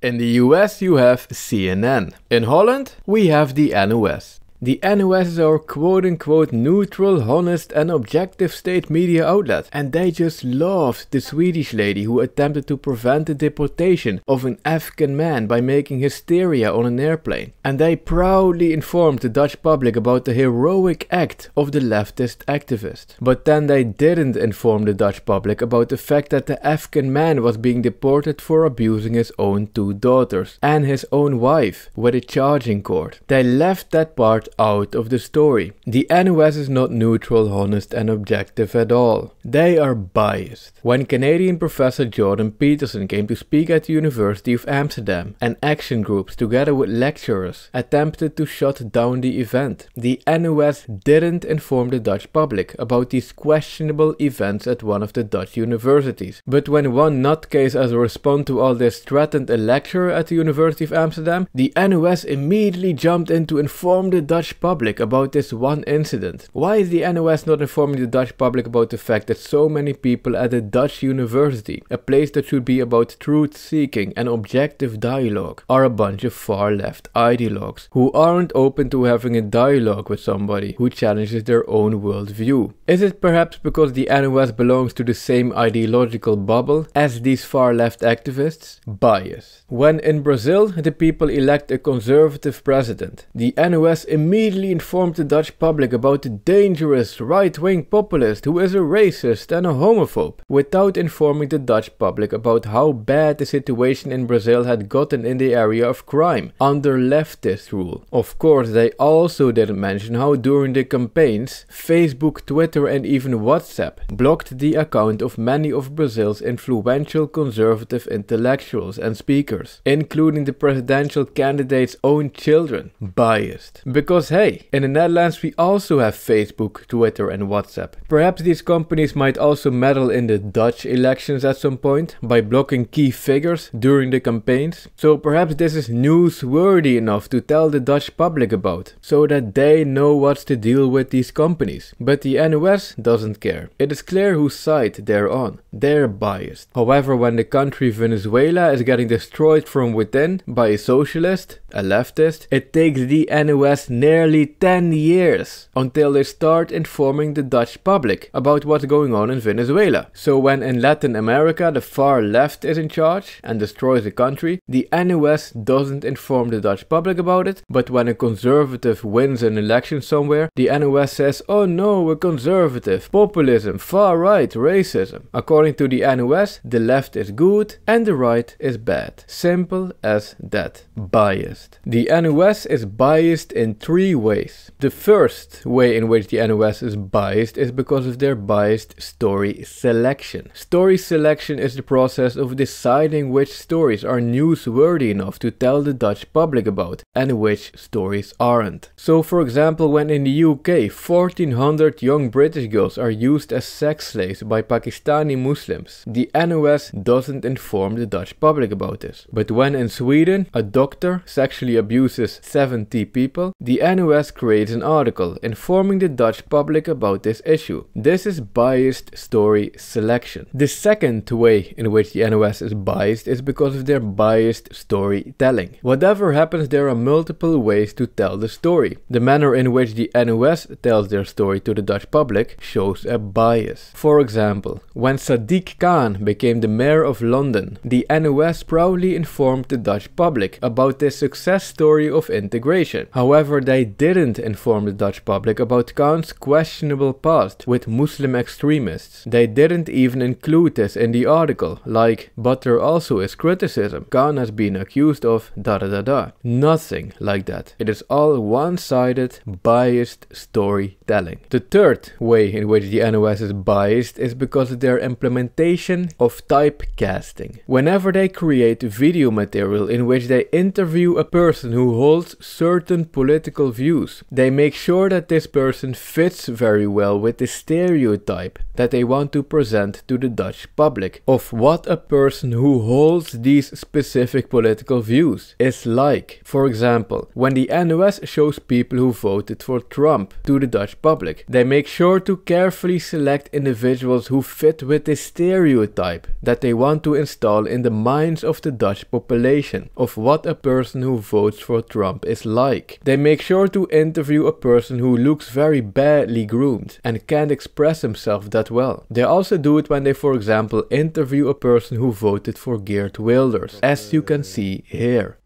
In the US you have CNN. In Holland we have the NOS. The NOS is our quote-unquote neutral, honest and objective state media outlet, and they just loved the Swedish lady who attempted to prevent the deportation of an Afghan man by making hysteria on an airplane. And they proudly informed the Dutch public about the heroic act of the leftist activist. But then they didn't inform the Dutch public about the fact that the Afghan man was being deported for abusing his own two daughters and his own wife with a charging cord. They left that part out of the story. The NOS is not neutral, honest and objective at all. They are biased. When Canadian professor Jordan Peterson came to speak at the University of Amsterdam, and action groups together with lecturers attempted to shut down the event, the NOS didn't inform the Dutch public about these questionable events at one of the Dutch universities. But when one nutcase as a response to all this threatened a lecturer at the University of Amsterdam, the NOS immediately jumped in to inform the Dutch public about this one incident. Why is the NOS not informing the Dutch public about the fact that so many people at a Dutch university, a place that should be about truth-seeking and objective dialogue, are a bunch of far-left ideologues who aren't open to having a dialogue with somebody who challenges their own worldview? Is it perhaps because the NOS belongs to the same ideological bubble as these far-left activists? Bias. When in Brazil the people elect a conservative president, the NOS immediately informed the Dutch public about the dangerous right-wing populist who is a racist and a homophobe, without informing the Dutch public about how bad the situation in Brazil had gotten in the area of crime under leftist rule. Of course, they also didn't mention how during the campaigns, Facebook, Twitter and even WhatsApp blocked the account of many of Brazil's influential conservative intellectuals and speakers, including the presidential candidate's own children. Biased. Because hey, in the Netherlands we also have Facebook, Twitter and WhatsApp. Perhaps these companies might also meddle in the Dutch elections at some point by blocking key figures during the campaigns. So perhaps this is newsworthy enough to tell the Dutch public about, so that they know what's the deal with these companies. But the NOS doesn't care. It is clear whose side they're on. They're biased. However, when the country Venezuela is getting destroyed from within by a socialist, a leftist, it takes the NOS nearly 10 years until they start informing the Dutch public about what's going on in Venezuela. So when in Latin America the far left is in charge and destroys the country, the NOS doesn't inform the Dutch public about it, but when a conservative wins an election somewhere, the NOS says, oh no, a conservative, populism, far right, racism. According to the NOS, the left is good and the right is bad. Simple as that. Biased. The NOS is biased in three ways. The first way in which the NOS is biased is because of their biased story selection. Story selection is the process of deciding which stories are newsworthy enough to tell the Dutch public about and which stories aren't. So for example, when in the UK 1400 young British girls are used as sex slaves by Pakistani Muslims, the NOS doesn't inform the Dutch public about this. But when in Sweden a doctor sexually abuses 70 people, the NOS creates an article informing the Dutch public about this issue. This is biased story selection. The second way in which the NOS is biased is because of their biased storytelling. Whatever happens, there are multiple ways to tell the story. The manner in which the NOS tells their story to the Dutch public shows a bias. For example, when Sadiq Khan became the mayor of London, the NOS proudly informed the Dutch public about this success story of integration. However, they didn't inform the Dutch public about Khan's questionable past with Muslim extremists. They didn't even include this in the article, like, but there also is criticism. Khan has been accused of da-da-da-da. Nothing like that. It is all one-sided, biased storytelling. The third way in which the NOS is biased is because of their implementation of typecasting. Whenever they create video material in which they interview a person who holds certain political political views. They make sure that this person fits very well with the stereotype that they want to present to the Dutch public of what a person who holds these specific political views is like. For example, when the NOS shows people who voted for Trump to the Dutch public, they make sure to carefully select individuals who fit with the stereotype that they want to install in the minds of the Dutch population of what a person who votes for Trump is like. They make sure to interview a person who looks very badly groomed and can't express himself that well. They also do it when they, for example, interview a person who voted for Geert Wilders, as you can see here.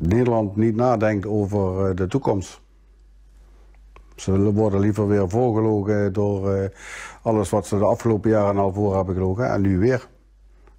Nederland niet nadenkt over de toekomst. Ze worden liever weer voorgelogen door alles wat ze de afgelopen jaren al voor hebben gelogen en nu weer.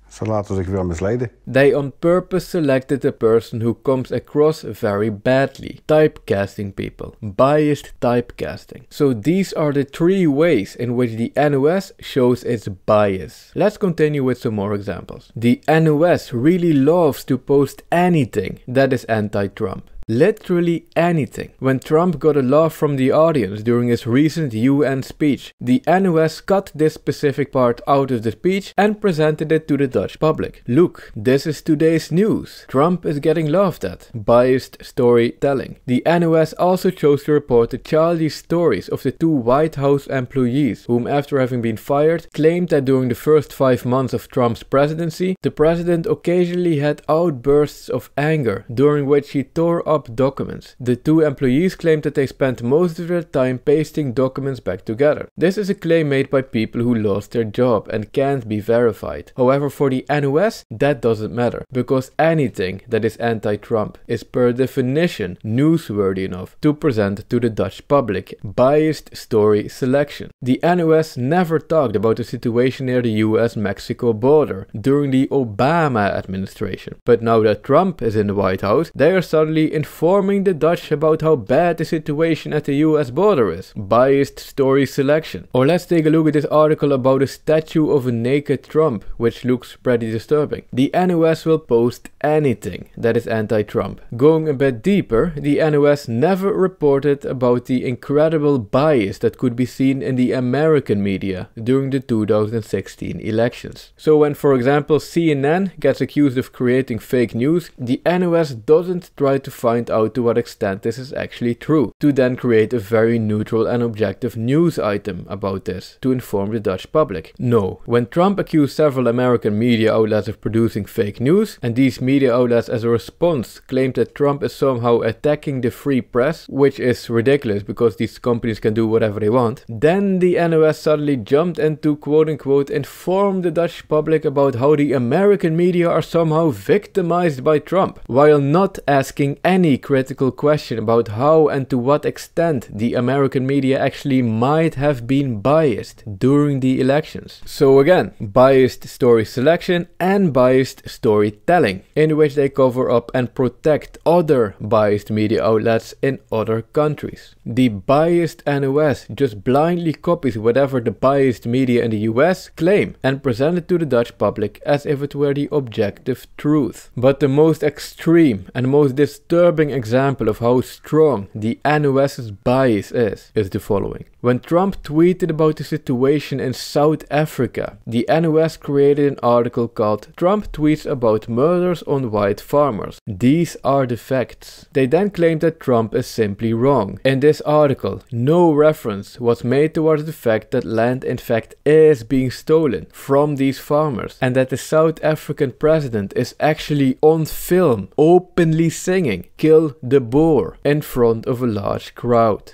Ze laten zich weer misleiden. They on purpose selected a person who comes across very badly. Typecasting people. Biased typecasting. So these are the three ways in which the NOS shows its bias. Let's continue with some more examples. The NOS really loves to post anything that is anti-Trump. Literally anything. When Trump got a laugh from the audience during his recent UN speech, the NOS cut this specific part out of the speech and presented it to the Dutch public. Look, this is today's news. Trump is getting laughed at. Biased storytelling. The NOS also chose to report the childish stories of the two White House employees, whom after having been fired, claimed that during the first 5 months of Trump's presidency, the president occasionally had outbursts of anger, during which he tore up documents. The two employees claimed that they spent most of their time pasting documents back together. This is a claim made by people who lost their job and can't be verified. However, for the NOS, that doesn't matter, because anything that is anti-Trump is per definition newsworthy enough to present to the Dutch public. Biased story selection. The NOS never talked about the situation near the US-Mexico border during the Obama administration. But now that Trump is in the White House, they are suddenly informing the Dutch about how bad the situation at the US border is. Biased story selection. Or let's take a look at this article about a statue of a naked Trump, which looks pretty disturbing. The NOS will post anything that is anti-Trump. Going a bit deeper, the NOS never reported about the incredible bias that could be seen in the American media during the 2016 elections. So when, for example, CNN gets accused of creating fake news, the NOS doesn't try to find out to what extent this is actually true, to then create a very neutral and objective news item about this to inform the Dutch public. No. When Trump accused several American media outlets of producing fake news, and these media outlets as a response claimed that Trump is somehow attacking the free press, which is ridiculous because these companies can do whatever they want, then the NOS suddenly jumped in to quote-unquote inform the Dutch public about how the American media are somehow victimized by Trump, while not asking any critical question about how and to what extent the American media actually might have been biased during the elections. So again, biased story selection and biased storytelling, in which they cover up and protect other biased media outlets in other countries. The biased NOS just blindly copies whatever the biased media in the US claim and present it to the Dutch public as if it were the objective truth. But the most extreme and most disturbing example of how strong the NOS's bias is the following. When Trump tweeted about the situation in South Africa, the NOS created an article called "Trump Tweets About Murders on White Farmers. These Are the Facts." They then claimed that Trump is simply wrong. In this article, no reference was made towards the fact that land in fact is being stolen from these farmers, and that the South African president is actually on film openly singing "Kill the Boer" in front of a large crowd.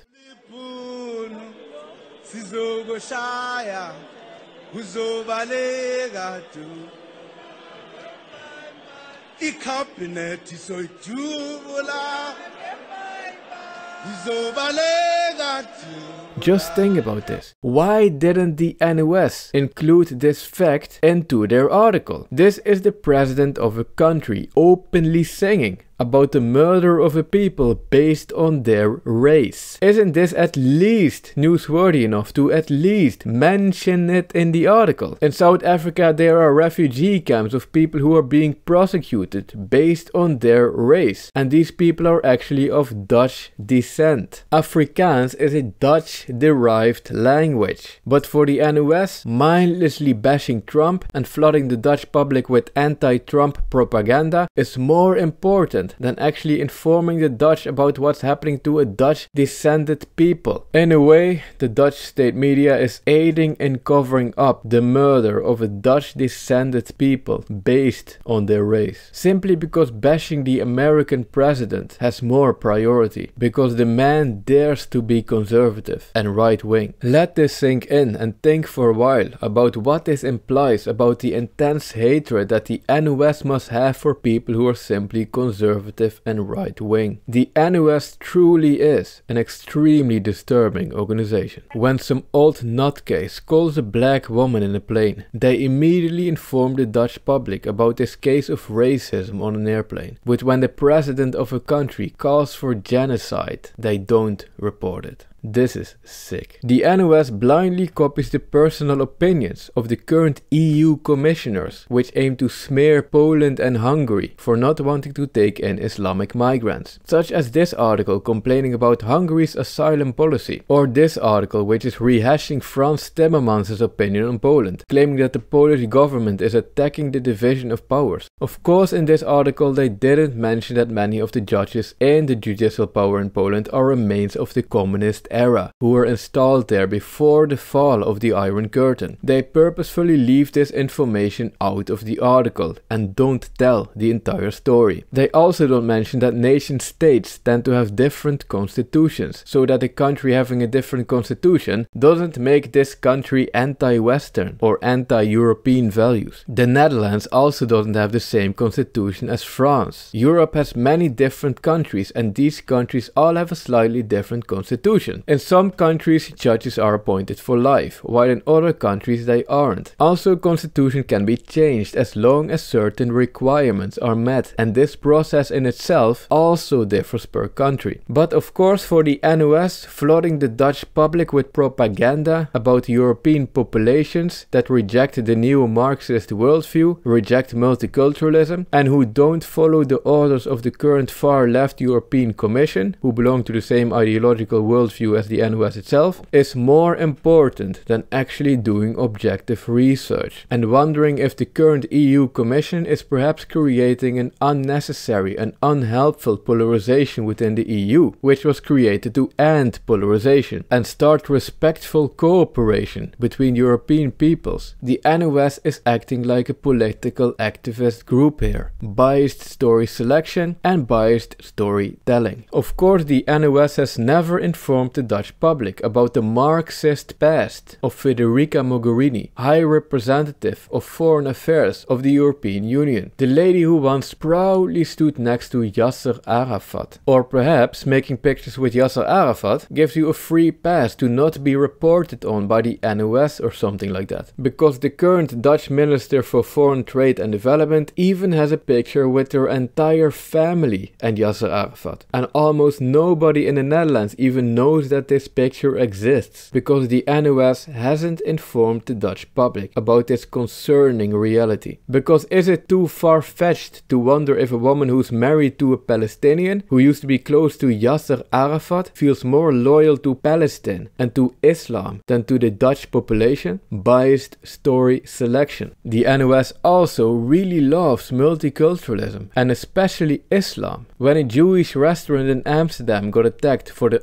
Just think about this. Why didn't the NOS include this fact into their article? This is the president of a country openly singing about the murder of a people based on their race. Isn't this at least newsworthy enough to at least mention it in the article? In South Africa there are refugee camps of people who are being prosecuted based on their race, and these people are actually of Dutch descent. Afrikaans is a Dutch derived language, but for the NOS mindlessly bashing Trump and flooding the Dutch public with anti-Trump propaganda is more important than actually informing the Dutch about what's happening to a Dutch descended people. In a way, the Dutch state media is aiding in covering up the murder of a Dutch descended people based on their race, simply because bashing the American president has more priority, because the man dares to be conservative and right-wing. Let this sink in and think for a while about what this implies about the intense hatred that the NOS must have for people who are simply conservative and right-wing. The NOS truly is an extremely disturbing organization. When some old nutcase calls a black woman in a plane, they immediately inform the Dutch public about this case of racism on an airplane. But when the president of a country calls for genocide, they don't report it. This is sick. The NOS blindly copies the personal opinions of the current EU commissioners, which aim to smear Poland and Hungary for not wanting to take in Islamic migrants, such as this article complaining about Hungary's asylum policy, or this article which is rehashing Frans Timmermans' opinion on Poland, claiming that the Polish government is attacking the division of powers. Of course, in this article they didn't mention that many of the judges and the judicial power in Poland are remains of the communist era, who were installed there before the fall of the Iron Curtain. They purposefully leave this information out of the article and don't tell the entire story. They also don't mention that nation states tend to have different constitutions, so that a country having a different constitution doesn't make this country anti-Western or anti-European values. The Netherlands also doesn't have the same constitution as France. Europe has many different countries, and these countries all have a slightly different constitution. In some countries, judges are appointed for life, while in other countries they aren't. Also, constitution can be changed as long as certain requirements are met, and this process in itself also differs per country. But of course, for the NOS, flooding the Dutch public with propaganda about European populations that reject the neo-Marxist worldview, reject multiculturalism, and who don't follow the orders of the current far-left European Commission, who belong to the same ideological worldview as the NOS itself, is more important than actually doing objective research and wondering if the current EU Commission is perhaps creating an unnecessary and unhelpful polarization within the EU, which was created to end polarization and start respectful cooperation between European peoples. The NOS is acting like a political activist group here. Biased story selection and biased storytelling. Of course, the NOS has never informed the Dutch public about the Marxist past of Federica Mogherini, High Representative of Foreign Affairs of the European Union, the lady who once proudly stood next to Yasser Arafat. Or perhaps making pictures with Yasser Arafat gives you a free pass to not be reported on by the NOS or something like that, because the current Dutch Minister for Foreign Trade and Development even has a picture with her entire family and Yasser Arafat, and almost nobody in the Netherlands even knows that this picture exists, because the NOS hasn't informed the Dutch public about this concerning reality. Because is it too far-fetched to wonder if a woman who's married to a Palestinian who used to be close to Yasser Arafat feels more loyal to Palestine and to Islam than to the Dutch population? Biased story selection. The NOS also really loves multiculturalism, and especially Islam. When a Jewish restaurant in Amsterdam got attacked for the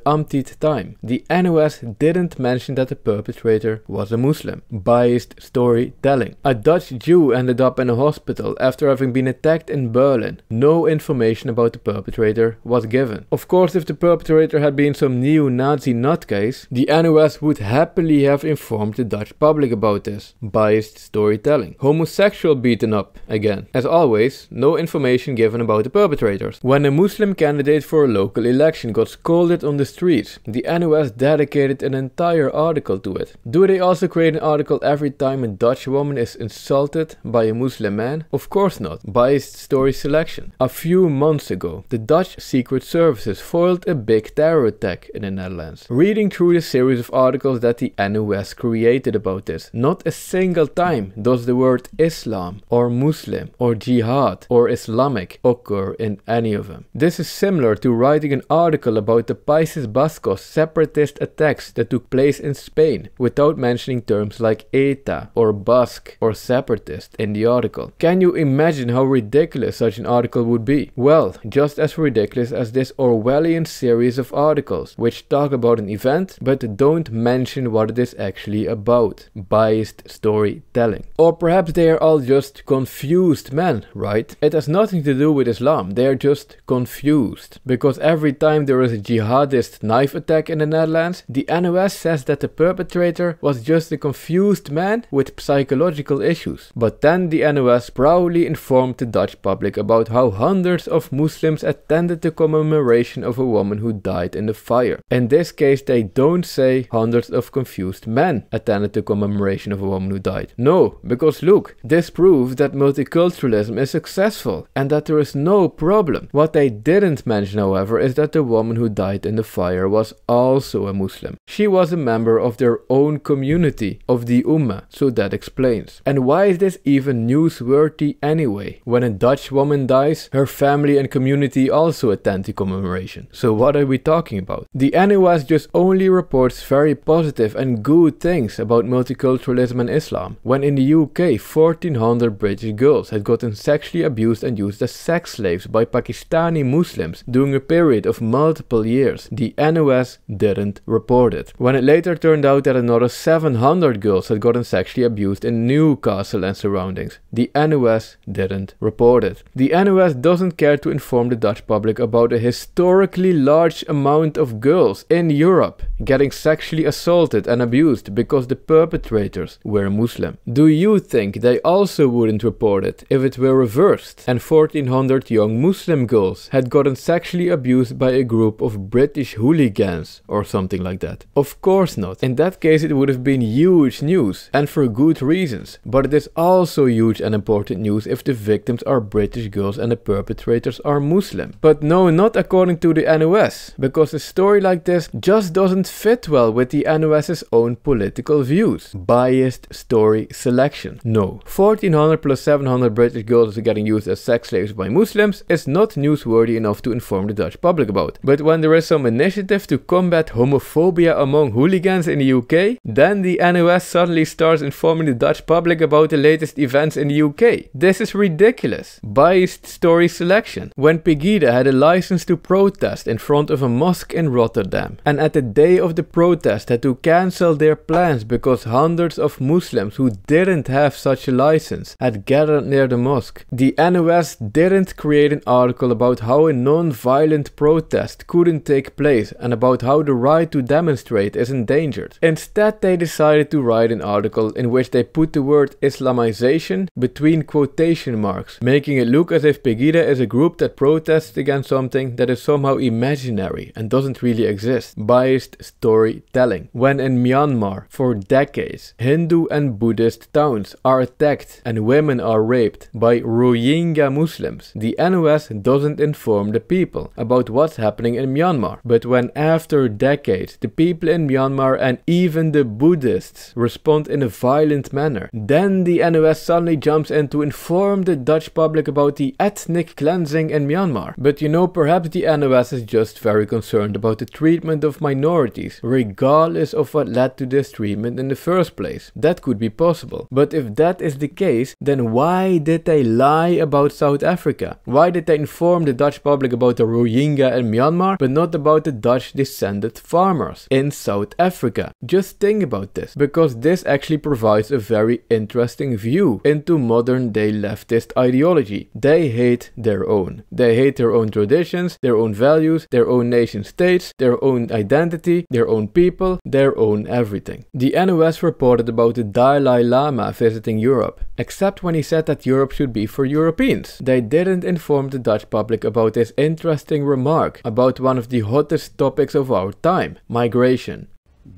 time, the NOS didn't mention that the perpetrator was a Muslim. Biased storytelling. A Dutch Jew ended up in a hospital after having been attacked in Berlin. No information about the perpetrator was given. Of course, if the perpetrator had been some neo-Nazi nutcase, the NOS would happily have informed the Dutch public about this. Biased storytelling. Homosexual beaten up again. As always, no information given about the perpetrators. When a Muslim candidate for a local election got scolded on the street, the the NOS dedicated an entire article to it. Do they also create an article every time a Dutch woman is insulted by a Muslim man? Of course not. Biased story selection. A few months ago, the Dutch secret services foiled a big terror attack in the Netherlands. Reading through the series of articles that the NOS created about this, not a single time does the word Islam or Muslim or Jihad or Islamic occur in any of them. This is similar to writing an article about the Países Vascos separatist attacks that took place in Spain without mentioning terms like ETA or Basque or separatist in the article. Can you imagine how ridiculous such an article would be? Well, just as ridiculous as this Orwellian series of articles which talk about an event but don't mention what it is actually about. Biased storytelling. Or perhaps they are all just confused men, right? It has nothing to do with Islam, they are just confused. Because every time there is a jihadist knife attack in the Netherlands, the NOS says that the perpetrator was just a confused man with psychological issues. But then the NOS proudly informed the Dutch public about how hundreds of Muslims attended the commemoration of a woman who died in the fire. In this case, they don't say hundreds of confused men attended the commemoration of a woman who died. No, because look, this proves that multiculturalism is successful and that there is no problem. What they didn't mention, however, is that the woman who died in the fire was also a Muslim. She was a member of their own community, of the Ummah, so that explains. And why is this even newsworthy anyway? When a Dutch woman dies, her family and community also attend the commemoration. So what are we talking about? The NOS just only reports very positive and good things about multiculturalism and Islam, when in the UK 1,400 British girls had gotten sexually abused and used as sex slaves by Pakistani Muslims during a period of multiple years. The NOS didn't report it. When it later turned out that another 700 girls had gotten sexually abused in Newcastle and surroundings, the NOS didn't report it. The NOS doesn't care to inform the Dutch public about a historically large amount of girls in Europe getting sexually assaulted and abused because the perpetrators were Muslim. Do you think they also wouldn't report it if it were reversed and 1,400 young Muslim girls had gotten sexually abused by a group of British hooligans or something like that? Of course not. In that case it would have been huge news, and for good reasons, but it is also huge and important news if the victims are British girls and the perpetrators are Muslim. But no, not according to the NOS, because a story like this just doesn't fit well with the NOS's own political views. Biased story selection. No, 1,400 plus 700 British girls getting used as sex slaves by Muslims is not newsworthy enough to inform the Dutch public about. But when there is some initiative to combat homophobia among hooligans in the UK, then the NOS suddenly starts informing the Dutch public about the latest events in the UK. This is ridiculous. Biased story selection. When Pegida had a license to protest in front of a mosque in Rotterdam, and at the day of the protest had to cancel their plans because hundreds of Muslims who didn't have such a license had gathered near the mosque, the NOS didn't create an article about how a non-violent protest couldn't take place and about how the right to demonstrate is endangered. Instead, they decided to write an article in which they put the word Islamization between quotation marks, making it look as if Pegida is a group that protests against something that is somehow imaginary and doesn't really exist. Biased storytelling. When in Myanmar, for decades, Hindu and Buddhist towns are attacked and women are raped by Rohingya Muslims, the NOS doesn't inform the people about what's happening in Myanmar. But when after decades the people in Myanmar and even the Buddhists respond in a violent manner, then the NOS suddenly jumps in to inform the Dutch public about the ethnic cleansing in Myanmar. But you know, perhaps the NOS is just very concerned about the treatment of minorities, regardless of what led to this treatment in the first place. That could be possible. But if that is the case, then why did they lie about South Africa? Why did they inform the Dutch public about the Rohingya in Myanmar, but not about the Dutch descended farmers in South Africa? Just think about this, because this actually provides a very interesting view into modern day leftist ideology. They hate their own. They hate their own traditions, their own values, their own nation states, their own identity, their own people, their own everything. The NOS reported about the Dalai Lama visiting Europe, except when he said that Europe should be for Europeans. They didn't inform the Dutch public about this interesting remark about one of the hottest topics of our time, migration.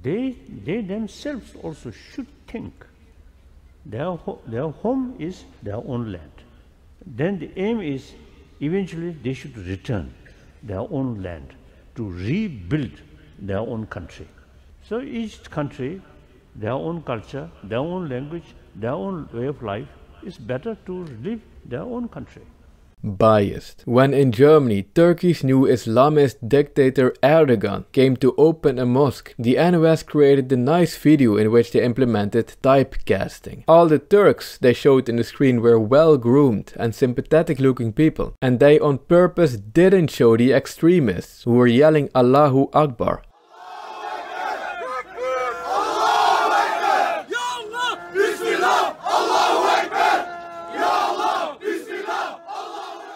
They themselves also should think their home is their own land. Then the aim is eventually they should return their own land to rebuild their own country. So each country, their own culture, their own language, their own way of life, it's better to live their own country. Biased. When in Germany, Turkey's new Islamist dictator Erdogan came to open a mosque, the NOS created a nice video in which they implemented typecasting. All the Turks they showed in the screen were well-groomed and sympathetic-looking people, and they on purpose didn't show the extremists who were yelling Allahu Akbar.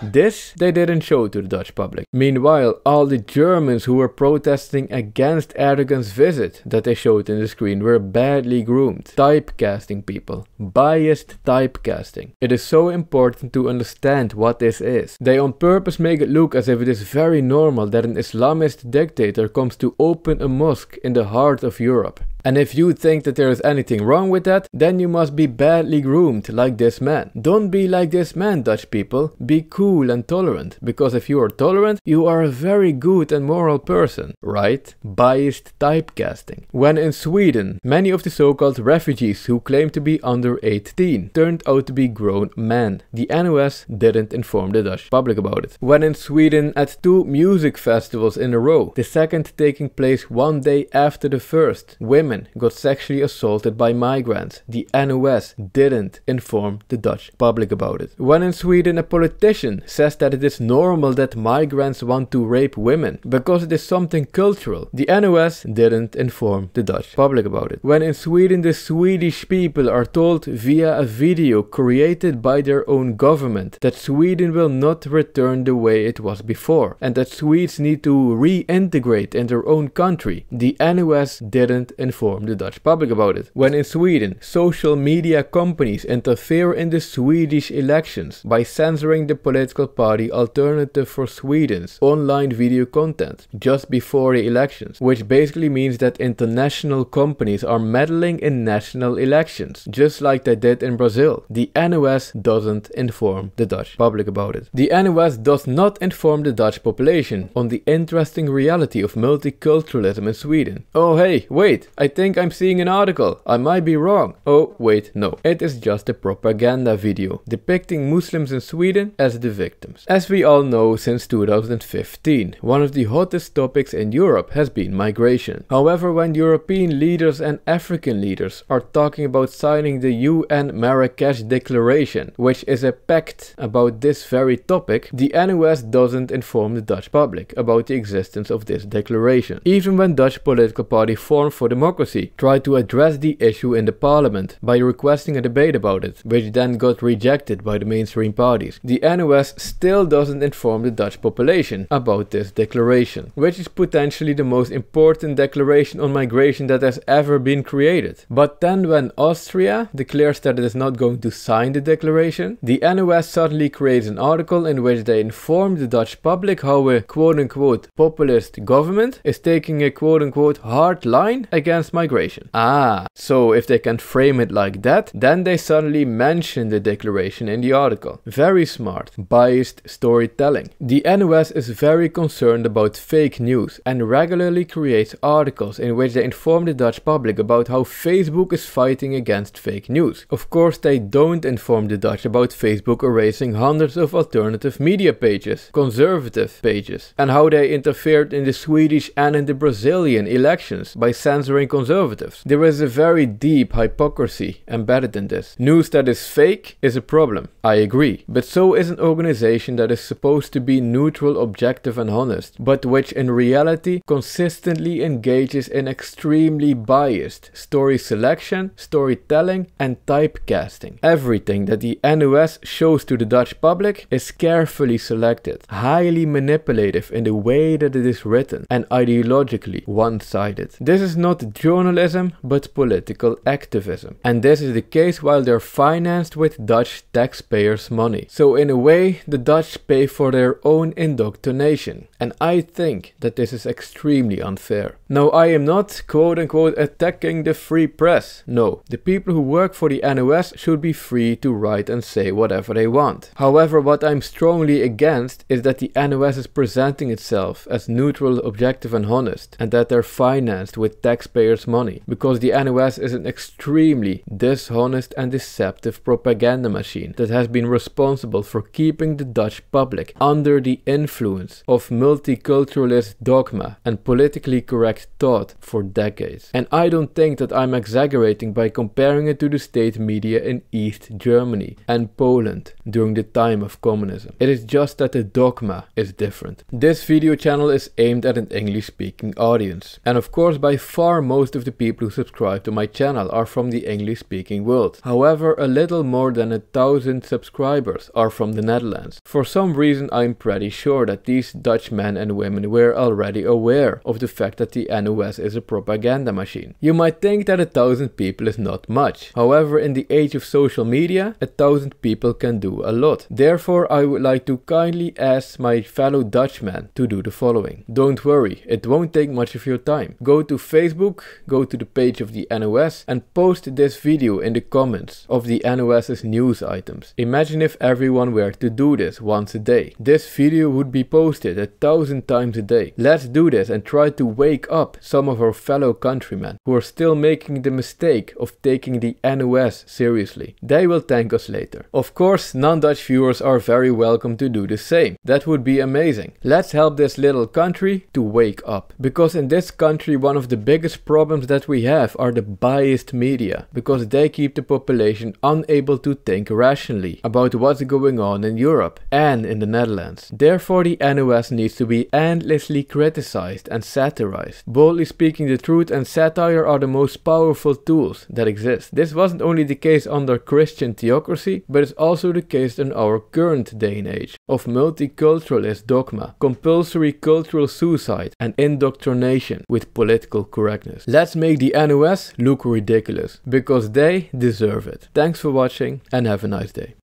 This they didn't show to the Dutch public. Meanwhile, all the Germans who were protesting against Erdogan's visit that they showed in the screen were badly groomed. Typecasting people. Biased typecasting. It is so important to understand what this is. They on purpose make it look as if it is very normal that an Islamist dictator comes to open a mosque in the heart of Europe. And if you think that there is anything wrong with that, then you must be badly groomed like this man. Don't be like this man, Dutch people. Be cool and tolerant, because if you are tolerant, you are a very good and moral person, right? Biased typecasting. When in Sweden, many of the so-called refugees who claimed to be under 18 turned out to be grown men. The NOS didn't inform the Dutch public about it. When in Sweden at 2 music festivals in a row, the second taking place one day after the first, women got sexually assaulted by migrants. The NOS didn't inform the Dutch public about it. When in Sweden a politician says that it is normal that migrants want to rape women because it is something cultural, the NOS didn't inform the Dutch public about it. When in Sweden the Swedish people are told via a video created by their own government that Sweden will not return the way it was before and that Swedes need to reintegrate in their own country, the NOS didn't inform the Dutch public about it. When in Sweden, social media companies interfere in the Swedish elections by censoring the political party Alternative for Sweden's online video content just before the elections, which basically means that international companies are meddling in national elections, just like they did in Brazil. The NOS doesn't inform the Dutch public about it. The NOS does not inform the Dutch population on the interesting reality of multiculturalism in Sweden. Oh hey, wait! I think I'm seeing an article. I might be wrong. Oh, wait, no. It is just a propaganda video depicting Muslims in Sweden as the victims. As we all know, since 2015, one of the hottest topics in Europe has been migration. However, when European leaders and African leaders are talking about signing the UN Marrakesh Declaration, which is a pact about this very topic, the NOS doesn't inform the Dutch public about the existence of this declaration. Even when Dutch political party Forum for Democracy tried to address the issue in the parliament by requesting a debate about it, which then got rejected by the mainstream parties, the NOS still doesn't inform the Dutch population about this declaration, which is potentially the most important declaration on migration that has ever been created. But then when Austria declares that it is not going to sign the declaration, the NOS suddenly creates an article in which they inform the Dutch public how a quote-unquote populist government is taking a quote-unquote hard line against migration. Ah, so if they can frame it like that, then they suddenly mention the declaration in the article. Very smart, biased storytelling. The NOS is very concerned about fake news and regularly creates articles in which they inform the Dutch public about how Facebook is fighting against fake news. Of course, they don't inform the Dutch about Facebook erasing hundreds of alternative media pages, conservative pages, and how they interfered in the Swedish and in the Brazilian elections by censoring conservatives. There is a very deep hypocrisy embedded in this. News that is fake is a problem, I agree, but so is an organization that is supposed to be neutral, objective and honest, but which in reality consistently engages in extremely biased story selection, storytelling and typecasting. Everything that the NOS shows to the Dutch public is carefully selected, highly manipulative in the way that it is written and ideologically one-sided. This is not journalism but political activism, and this is the case while they're financed with Dutch taxpayers' money. So in a way way the Dutch pay for their own indoctrination, and I think that this is extremely unfair. Now, I am not quote-unquote attacking the free press. No, the people who work for the NOS should be free to write and say whatever they want. However, what I'm strongly against is that the NOS is presenting itself as neutral, objective and honest, and that they're financed with taxpayers' money, because the NOS is an extremely dishonest and deceptive propaganda machine that has been responsible for keeping the Dutch public under the influence of multiculturalist dogma and politically correct thought for decades. And I don't think that I'm exaggerating by comparing it to the state media in East Germany and Poland during the time of communism. It is just that the dogma is different. This video channel is aimed at an English-speaking audience, and of course by far most of the people who subscribe to my channel are from the English-speaking world. However, a little more than 1,000 subscribers are from the Netherlands. For some reason, I'm pretty sure that these Dutch men and women were already aware of the fact that the NOS is a propaganda machine. You might think that 1,000 people is not much. However, in the age of social media, 1,000 people can do a lot. Therefore, I would like to kindly ask my fellow Dutchmen to do the following. Don't worry, it won't take much of your time. Go to Facebook, go to the page of the NOS and post this video in the comments of the NOS's news items. Imagine if everyone were to do this once a day. This video would be posted 1,000 times a day. Let's do this and try to wake up some of our fellow countrymen who are still making the mistake of taking the NOS seriously. They will thank us later. Of course, non-Dutch viewers are very welcome to do the same. That would be amazing. Let's help this little country to wake up. Because in this country, one of the biggest problems that we have are the biased media, because they keep the population unable to think rationally about what's going on in Europe and in the Netherlands. Therefore, the NOS needs to be endlessly criticized and satirized. Boldly speaking the truth and satire are the most powerful tools that exist. This wasn't only the case under Christian theocracy, but it's also the case in our current day and age of multiculturalist dogma, compulsory cultural suicide and indoctrination with political correctness. Let's make the NOS look ridiculous, because they deserve it. Thanks for watching and have a nice day.